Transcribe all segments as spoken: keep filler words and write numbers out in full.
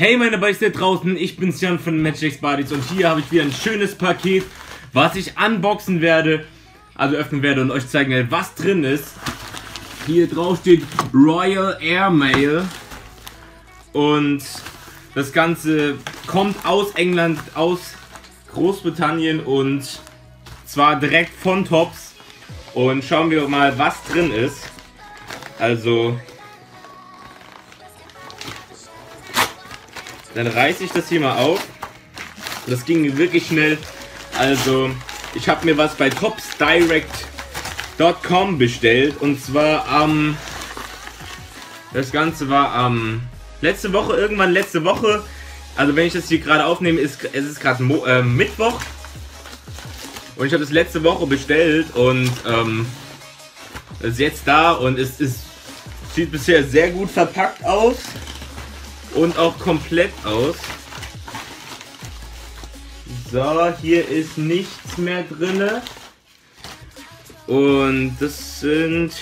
Hey meine Buddies da draußen, ich bin Sven von Match Attax Buddies und hier habe ich wieder ein schönes Paket, was ich unboxen werde, also öffnen werde und euch zeigen werde, was drin ist. Hier drauf steht Royal Air Mail und das Ganze kommt aus England, aus Großbritannien und zwar direkt von Topps. Und schauen wir mal, was drin ist. Also dann reiße ich das hier mal auf. Das ging wirklich schnell. Also ich habe mir was bei tops direct punkt com bestellt. Und zwar am... Ähm, das Ganze war am... Ähm, letzte Woche, irgendwann letzte Woche. Also wenn ich das hier gerade aufnehme, ist es ist gerade äh, Mittwoch. Und ich habe das letzte Woche bestellt. Und ähm, ist jetzt da. Und es ist, sieht bisher sehr gut verpackt aus. Und auch komplett aus. So, hier ist nichts mehr drin. Und das sind...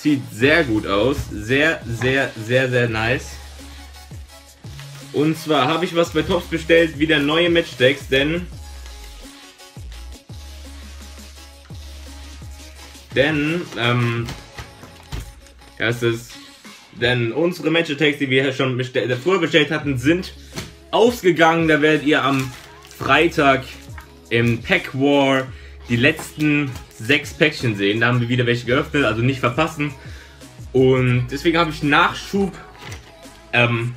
Sieht sehr gut aus. Sehr, sehr, sehr, sehr nice. Und zwar habe ich was bei Topps bestellt. Wieder neue Matchdecks, denn... Denn, ähm... das ist... Denn unsere Match Attax, die wir schon bestell vorher bestellt hatten, sind ausgegangen. Da werdet ihr am Freitag im Pack War die letzten sechs Päckchen sehen. Da haben wir wieder welche geöffnet, also nicht verpassen. Und deswegen habe ich Nachschub ähm,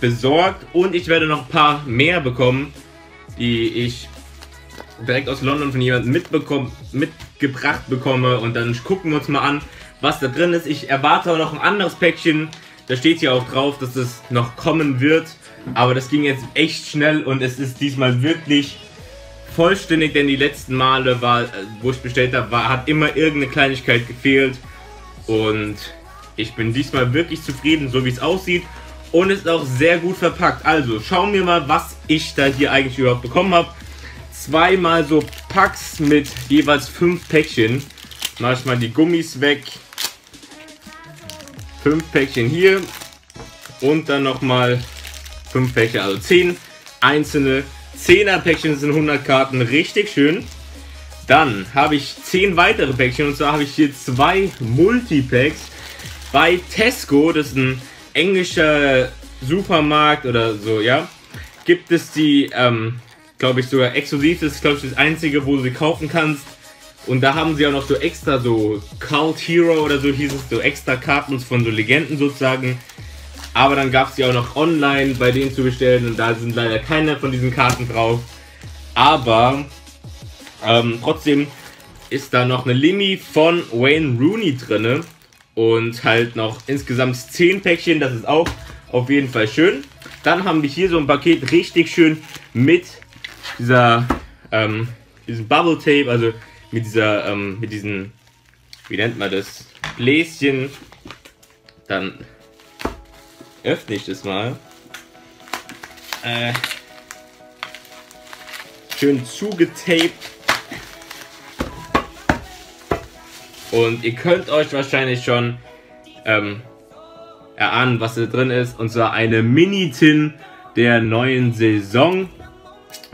besorgt und ich werde noch ein paar mehr bekommen, die ich direkt aus London von jemandem mitgebracht bekomme. Und dann gucken wir uns mal an, was da drin ist. Ich erwarte auch noch ein anderes Päckchen. Da steht hier auch drauf, dass es noch kommen wird. Aber das ging jetzt echt schnell und es ist diesmal wirklich vollständig, denn die letzten Male, war, wo ich bestellt habe, war, hat immer irgendeine Kleinigkeit gefehlt. Und ich bin diesmal wirklich zufrieden, so wie es aussieht. Und es ist auch sehr gut verpackt. Also schauen wir mal, was ich da hier eigentlich überhaupt bekommen habe. Zweimal so Packs mit jeweils fünf Päckchen. Mach ich mal die Gummis weg. Fünf Päckchen hier und dann nochmal fünf Päckchen, also zehn einzelne zehner Päckchen, sind hundert Karten, richtig schön. Dann habe ich zehn weitere Päckchen und zwar habe ich hier zwei Multipacks bei Tesco, das ist ein englischer Supermarkt oder so, ja. Gibt es die, ähm, glaube ich sogar exklusiv, das ist glaube ich das einzige, wo du sie kaufen kannst. Und da haben sie auch noch so extra so Cult Hero oder so hieß es, so extra Karten von so Legenden sozusagen. Aber dann gab es die auch noch online bei denen zu bestellen und da sind leider keine von diesen Karten drauf. Aber ähm, trotzdem ist da noch eine Limi von Wayne Rooney drinne und halt noch insgesamt zehn Päckchen, das ist auch auf jeden Fall schön. Dann haben wir hier so ein Paket richtig schön mit dieser ähm, diesem Bubble Tape, also mit dieser, ähm, mit diesen, wie nennt man das, Bläschen. Dann öffne ich das mal. Äh, schön zugetaped. Und ihr könnt euch wahrscheinlich schon ähm, erahnen, was da drin ist. Und zwar eine Mini-Tin der neuen Saison.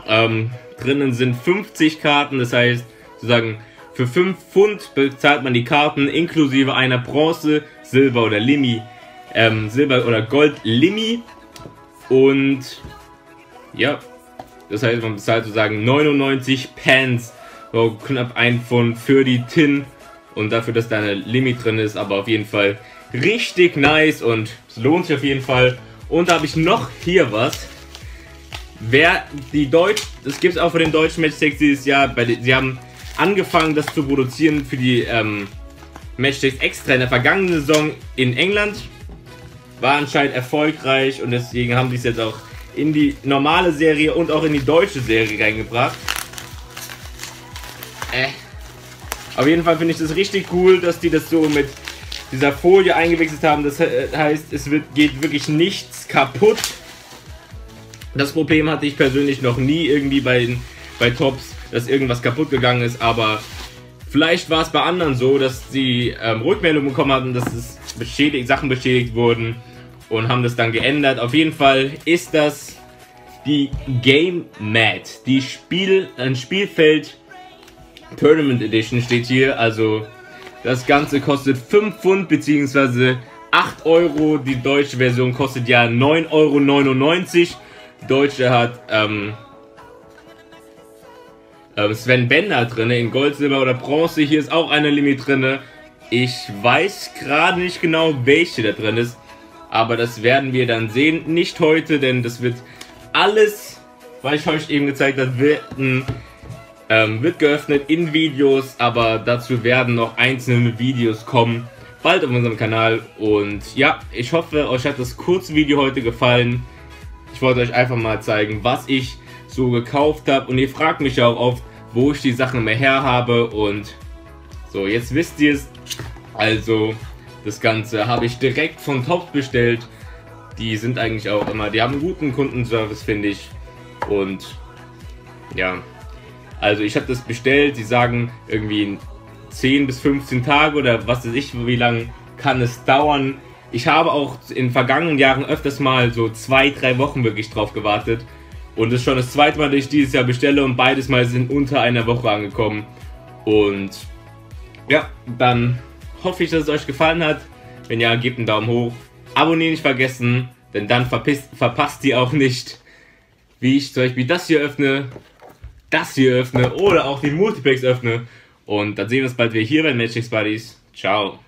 Ähm, drinnen sind fünfzig Karten, das heißt, sozusagen für fünf Pfund bezahlt man die Karten inklusive einer Bronze, Silber oder Limi, ähm, Silber oder Gold Limi. Und ja, das heißt, man bezahlt sozusagen neunundneunzig Pence, so knapp ein Pfund für die Tin und dafür, dass da eine Limi drin ist, aber auf jeden Fall richtig nice und es lohnt sich auf jeden Fall. Und da habe ich noch hier was. Wer die Deutsch, das gibt es auch für den deutschen Match Attax dieses Jahr, bei den, sie haben angefangen das zu produzieren für die ähm, Match Attax extra in der vergangenen Saison in England. War anscheinend erfolgreich und deswegen haben die es jetzt auch in die normale Serie und auch in die deutsche Serie reingebracht. Äh. Auf jeden Fall finde ich das richtig cool, dass die das so mit dieser Folie eingewechselt haben. Das heißt, es wird, geht wirklich nichts kaputt. Das Problem hatte ich persönlich noch nie irgendwie bei, bei Topps, dass irgendwas kaputt gegangen ist, aber vielleicht war es bei anderen so, dass sie ähm, Rückmeldungen bekommen hatten, dass es beschädigt, Sachen beschädigt wurden und haben das dann geändert. Auf jeden Fall ist das die Game Mat, die Spiel, ein Spielfeld Tournament Edition steht hier. Also das Ganze kostet fünf Pfund bzw. acht Euro. Die deutsche Version kostet ja neun Euro neunundneunzig. Die deutsche hat ähm, äh, Sven Bender drin, in Gold, Silber oder Bronze. Hier ist auch eine Limit drin. Ich weiß gerade nicht genau, welche da drin ist. Aber das werden wir dann sehen. Nicht heute, denn das wird alles, was ich euch eben gezeigt habe, wird, ähm, wird geöffnet in Videos. Aber dazu werden noch einzelne Videos kommen. Bald auf unserem Kanal. Und ja, ich hoffe, euch hat das kurze Video heute gefallen. Ich wollte euch einfach mal zeigen, was ich so gekauft habe. Und ihr fragt mich ja auch oft, wo ich die Sachen mehr her habe. Und so, jetzt wisst ihr es. Also, das Ganze habe ich direkt von Topps bestellt. Die sind eigentlich auch immer, die haben einen guten Kundenservice, finde ich. Und ja, also ich habe das bestellt. Die sagen irgendwie zehn bis fünfzehn Tage oder was weiß ich, wie lange kann es dauern. Ich habe auch in vergangenen Jahren öfters mal so zwei, drei Wochen wirklich drauf gewartet. Und das ist schon das zweite Mal, dass ich dieses Jahr bestelle, und beides Mal sind unter einer Woche angekommen. Und ja, dann hoffe ich, dass es euch gefallen hat. Wenn ja, gebt einen Daumen hoch. Abonnieren nicht vergessen, denn dann verpisst, verpasst ihr auch nicht, wie ich zum Beispiel das hier öffne, das hier öffne oder auch die Multipacks öffne. Und dann sehen wir uns bald wieder hier bei Match Attax Buddies. Ciao.